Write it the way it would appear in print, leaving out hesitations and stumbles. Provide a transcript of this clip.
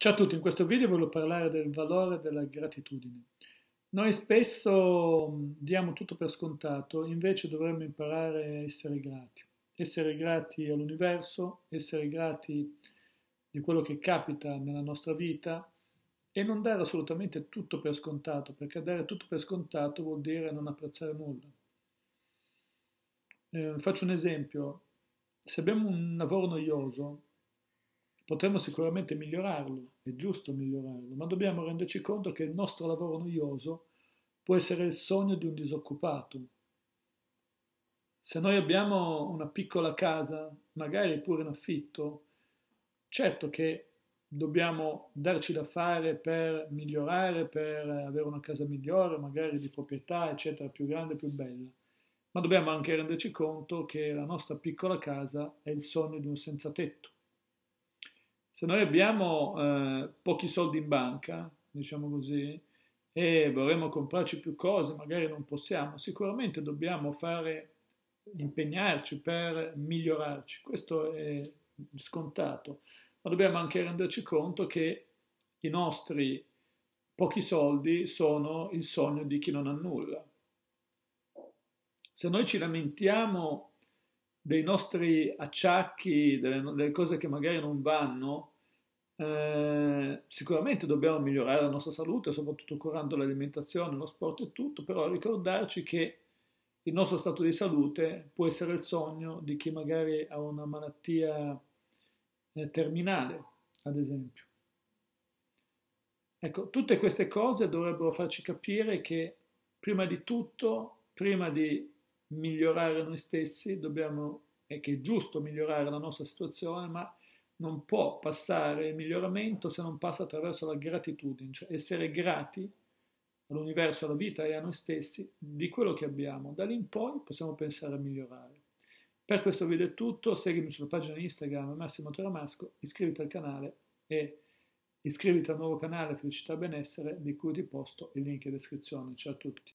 Ciao a tutti, in questo video voglio parlare del valore della gratitudine. Noi spesso diamo tutto per scontato, invece dovremmo imparare a essere grati. Essere grati all'universo, essere grati di quello che capita nella nostra vita e non dare assolutamente tutto per scontato, perché dare tutto per scontato vuol dire non apprezzare nulla. Faccio un esempio. Se abbiamo un lavoro noioso, potremmo sicuramente migliorarlo, è giusto migliorarlo, ma dobbiamo renderci conto che il nostro lavoro noioso può essere il sogno di un disoccupato. Se noi abbiamo una piccola casa, magari pure in affitto, certo che dobbiamo darci da fare per migliorare, per avere una casa migliore, magari di proprietà, eccetera, più grande, più bella. Ma dobbiamo anche renderci conto che la nostra piccola casa è il sogno di un senzatetto. Se noi abbiamo pochi soldi in banca, diciamo così, e vorremmo comprarci più cose, magari non possiamo, sicuramente dobbiamo impegnarci per migliorarci, questo è scontato, ma dobbiamo anche renderci conto che i nostri pochi soldi sono il sogno di chi non ha nulla. Se noi ci lamentiamo dei nostri acciacchi, delle cose che magari non vanno, sicuramente dobbiamo migliorare la nostra salute, soprattutto curando l'alimentazione, lo sport e tutto, però ricordarci che il nostro stato di salute può essere il sogno di chi magari ha una malattia terminale, ad esempio. Ecco, tutte queste cose dovrebbero farci capire che prima di tutto, prima di migliorare noi stessi, che è giusto migliorare la nostra situazione, ma non può passare il miglioramento se non passa attraverso la gratitudine, cioè essere grati all'universo, alla vita e a noi stessi di quello che abbiamo. Da lì in poi possiamo pensare a migliorare. Per questo video è tutto, seguimi sulla pagina Instagram Massimo Taramasco, iscriviti al canale e iscriviti al nuovo canale Felicità e Benessere, di cui ti posto il link in descrizione. Ciao a tutti.